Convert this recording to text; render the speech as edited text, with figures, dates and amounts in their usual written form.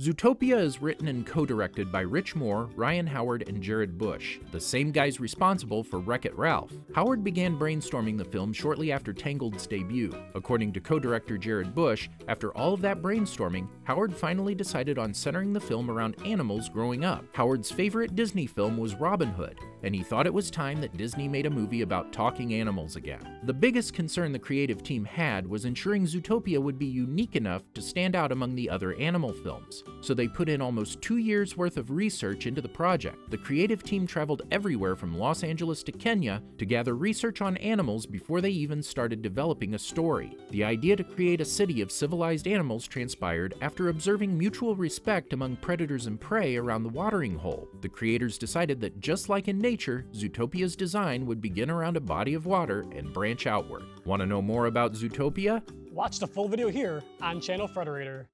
Zootopia is written and co-directed by Rich Moore, Ryan Howard, and Jared Bush, the same guys responsible for Wreck-It Ralph. Howard began brainstorming the film shortly after Tangled's debut. According to co-director Jared Bush, after all of that brainstorming, Howard finally decided on centering the film around animals growing up. Howard's favorite Disney film was Robin Hood, and he thought it was time that Disney made a movie about talking animals again. The biggest concern the creative team had was ensuring Zootopia would be unique enough to stand out among the other animal films. So they put in almost 2 years worth of research into the project. The creative team traveled everywhere from Los Angeles to Kenya to gather research on animals before they even started developing a story. The idea to create a city of civilized animals transpired after observing mutual respect among predators and prey around the watering hole. The creators decided that just like in nature, Zootopia's design would begin around a body of water and branch outward. Want to know more about Zootopia? Watch the full video here on Channel Frederator.